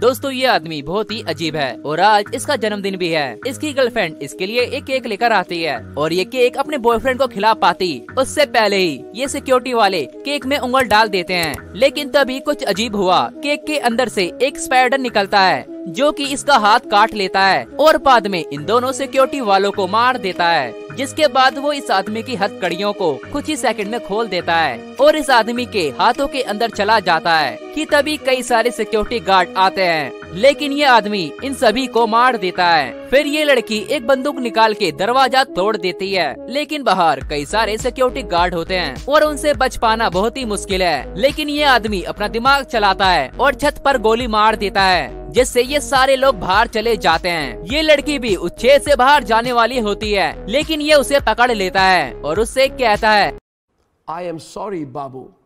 दोस्तों ये आदमी बहुत ही अजीब है और आज इसका जन्मदिन भी है। इसकी गर्लफ्रेंड इसके लिए एक केक लेकर आती है और ये केक अपने बॉयफ्रेंड को खिला पाती उससे पहले ही ये सिक्योरिटी वाले केक में उंगल डाल देते हैं। लेकिन तभी कुछ अजीब हुआ, केक के अंदर से एक स्पाइडर निकलता है जो कि इसका हाथ काट लेता है और बाद में इन दोनों सिक्योरिटी वालों को मार देता है, जिसके बाद वो इस आदमी की हथकड़ियों को कुछ ही सेकंड में खोल देता है और इस आदमी के हाथों के अंदर चला जाता है कि तभी कई सारे सिक्योरिटी गार्ड आते हैं लेकिन ये आदमी इन सभी को मार देता है। फिर ये लड़की एक बंदूक निकाल के दरवाजा तोड़ देती है लेकिन बाहर कई सारे सिक्योरिटी गार्ड होते हैं और उनसे बच पाना बहुत ही मुश्किल है। लेकिन ये आदमी अपना दिमाग चलाता है और छत पर गोली मार देता है जिससे ये सारे लोग बाहर चले जाते हैं। ये लड़की भी उस छेद से बाहर जाने वाली होती है लेकिन ये उसे पकड़ लेता है और उससे कहता है, आई एम सॉरी बाबू,